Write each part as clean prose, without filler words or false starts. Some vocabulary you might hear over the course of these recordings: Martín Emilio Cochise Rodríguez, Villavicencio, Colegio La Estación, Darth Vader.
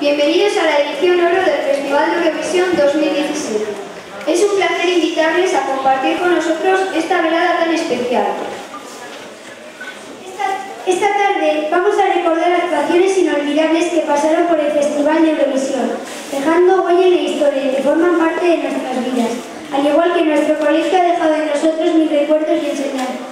Bienvenidos a la edición oro del Festival de Eurovisión 2017. Es un placer invitarles a compartir con nosotros esta velada tan especial. Esta tarde vamos a recordar actuaciones inolvidables que pasaron por el Festival de Eurovisión, dejando huella en la historia que forman parte de nuestras vidas, al igual que nuestro colegio ha dejado en nosotros mil recuerdos y enseñanzas.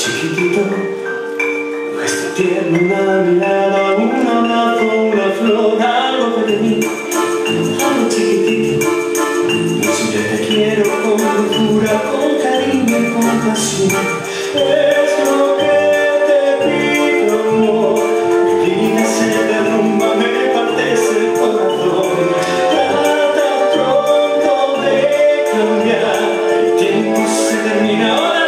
chiquitito, nuestra tierna mirada, un abrazo, una flor, algo de mí, algo chiquitito. Si yo te quiero con dulzura, con cariño y con pasión, es lo que te pido, amor. Mi vida se derrumba, me partes el corazón. Trata pronto de cambiar, el tiempo se termina ahora.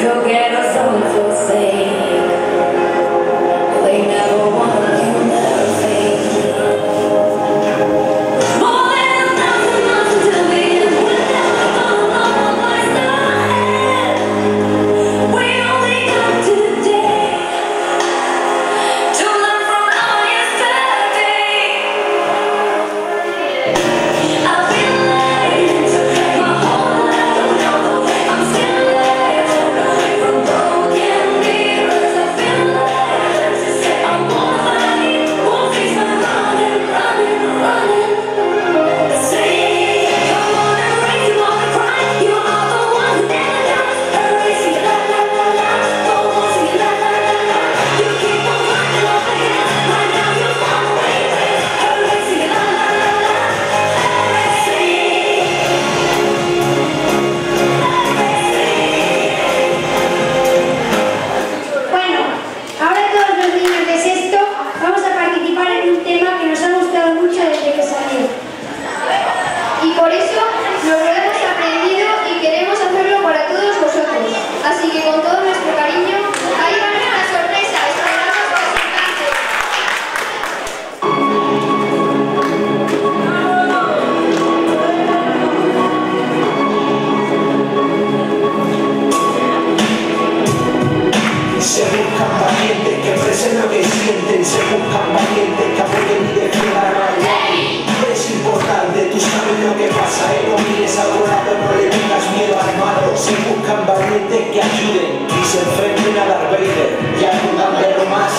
Go get us all for sake. They never want you, never fake. Oh, there's nothing, nothing to live without all of my time. We only got today to learn from our yesterday. Que ayuden y se enfrenten a Darth Vader y a tu bandero más.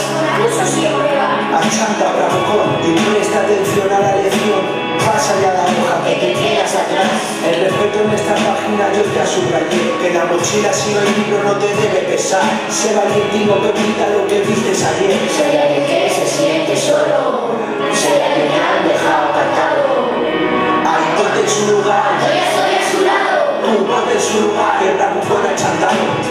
Eso siempre va. Achanta, bravocón, y presta atención a la lección. Pasa ya la hoja que te quedas atrás. El respeto en esta página yo te subrayé, que la mochila si no hay libro no te debe pesar. Sé valiente y no permita lo que dices ayer. Soy alguien que se siente solo, soy alguien que han dejado apartado. Ahí ponte en su lugar, yo ya estoy a su lado. Tú ponte en su lugar, el bravucón ha chantado.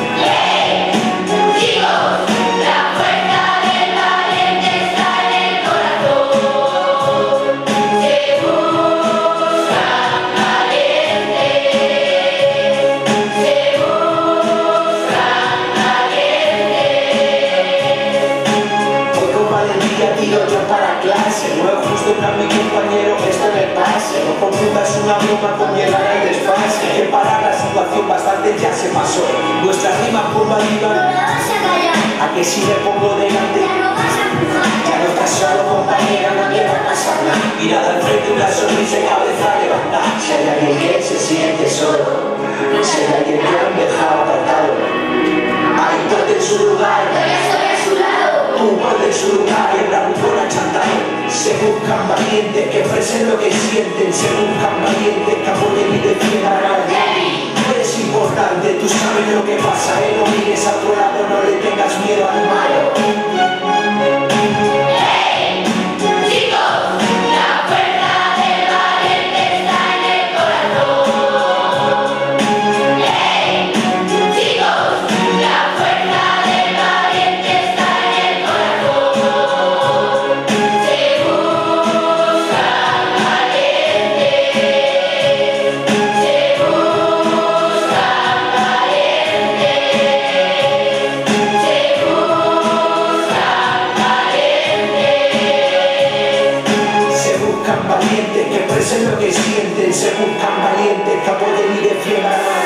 Ya se pasó, nuestra rima curvativa. No vas a callar. A que si me pongo delante, ya no vas a empujar. Ya no estás solo, compañera, no me vas a hablar. Mirada al frente, una sonrisa y cabeza levantada. Si hay alguien que se siente solo, si hay alguien que han dejado apartado, ahí ponte en su lugar. Yo ya estoy a su lado. Tú ponte en su lugar y el bravucón ha chantado. Se buscan valientes que ofrecen lo que sienten. Se buscan valientes que apoyen y defiendan a nadie. Es importante, tú sabes lo que pasa, no mires a tu lado, no le tengas miedo al malo. ¡Hey! ¡Chicos! La puerta del valiente está en el corazón. ¡Hey! ¡Chicos! La puerta del valiente está en el corazón. Se buscan valientes. Se buscan valientes que apoyen y defiendan.